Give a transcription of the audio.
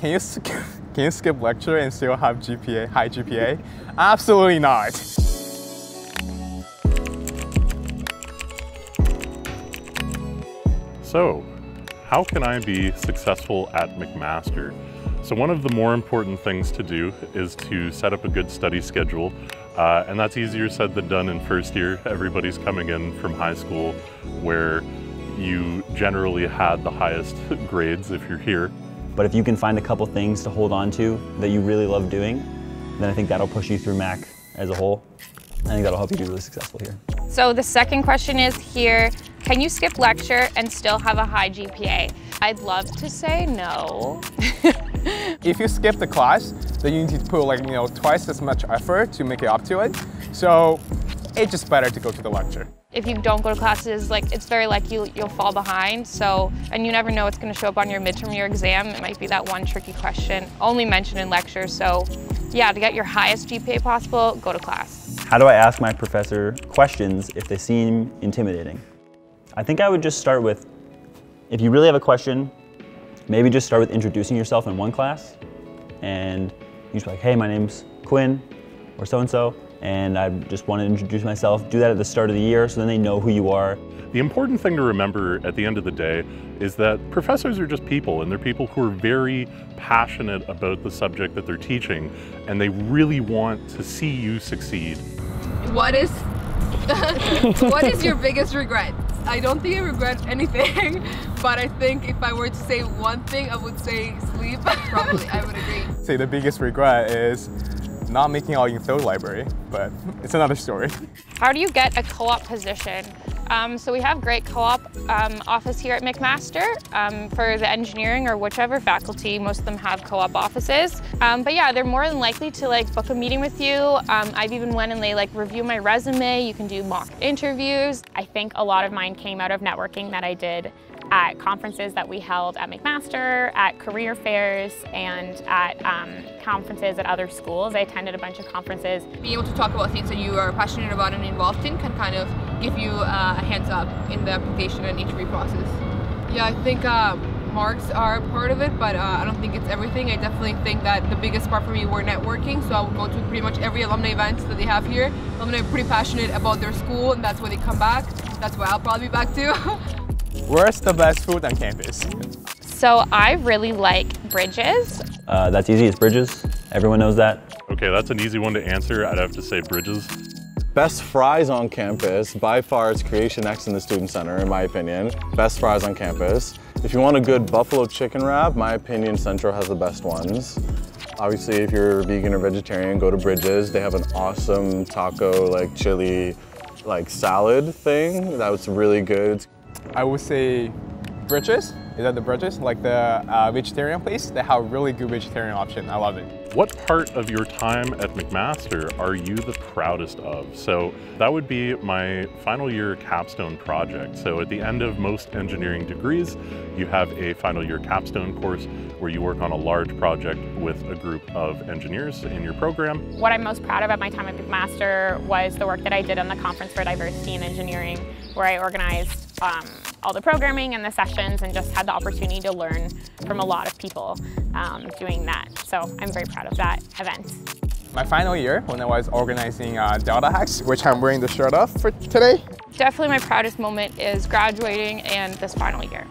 Can you skip lecture and still have GPA, high GPA? Absolutely not. So, how can I be successful at McMaster? So one of the more important things to do is to set up a good study schedule. And that's easier said than done in first year. Everybody's coming in from high school where you generally had the highest grades if you're here. But if you can find a couple things to hold on to that you really love doing, then I think that'll push you through Mac as a whole. I think that'll help you be really successful here. So the second question is here, can you skip lecture and still have a high GPA? I'd love to say no. If you skip the class, then you need to put like, you know, twice as much effort to make it up to it. So it's just better to go to the lecture. If you don't go to classes, like, it's very likely you'll fall behind. So, and you never know what's going to show up on your midterm, your exam. It might be that one tricky question only mentioned in lecture. So yeah, to get your highest GPA possible, go to class. How do I ask my professor questions if they seem intimidating? I think I would just start with, if you really have a question, maybe just start with introducing yourself in one class, and you just be like, hey, my name's Quinn, or so-and-so, and I just want to introduce myself. Do that at the start of the year so then they know who you are. The important thing to remember at the end of the day is that professors are just people, and they're people who are very passionate about the subject that they're teaching, and they really want to see you succeed. What is your biggest regret? I don't think I regret anything, but I think if I were to say one thing, I would say sleep. Probably, I would agree. Say the biggest regret is not making all in third library, but it's another story. How do you get a co-op position? So we have great co-op office here at McMaster for the engineering or whichever faculty. Most of them have co-op offices. But yeah, they're more than likely to like book a meeting with you. I've even went and they like review my resume. You can do mock interviews. I think a lot of mine came out of networking that I did at conferences that we held at McMaster, at career fairs, and at conferences at other schools. I attended a bunch of conferences. Being able to talk about things that you are passionate about and involved in can kind of give you a hands up in the application and interview process. Yeah, I think marks are part of it, but I don't think it's everything. I definitely think that the biggest part for me were networking, so I would go to pretty much every alumni event that they have here. Alumni are pretty passionate about their school, and that's why they come back. That's why I'll probably be back too. Where's the best food on campus? So I really like Bridges. That's easy, it's Bridges. Everyone knows that. Okay, that's an easy one to answer. I'd have to say Bridges. Best fries on campus, by far it's Creation X in the Student Center, in my opinion. Best fries on campus. If you want a good buffalo chicken wrap, my opinion, Central has the best ones. Obviously, if you're vegan or vegetarian, go to Bridges. They have an awesome taco, like chili, like salad thing. That was really good. I would say Bridges. Is that the Bridges? Like the vegetarian place? They have a really good vegetarian option. I love it. What part of your time at McMaster are you the proudest of? So that would be my final year capstone project. So at the end of most engineering degrees, you have a final year capstone course where you work on a large project with a group of engineers in your program. What I'm most proud of at my time at McMaster was the work that I did on the Conference for Diversity in Engineering, where I organized all the programming and the sessions and just had the opportunity to learn from a lot of people doing that. So I'm very proud of that event. My final year when I was organizing Delta Hacks, which I'm wearing the shirt off for today. Definitely my proudest moment is graduating and this final year.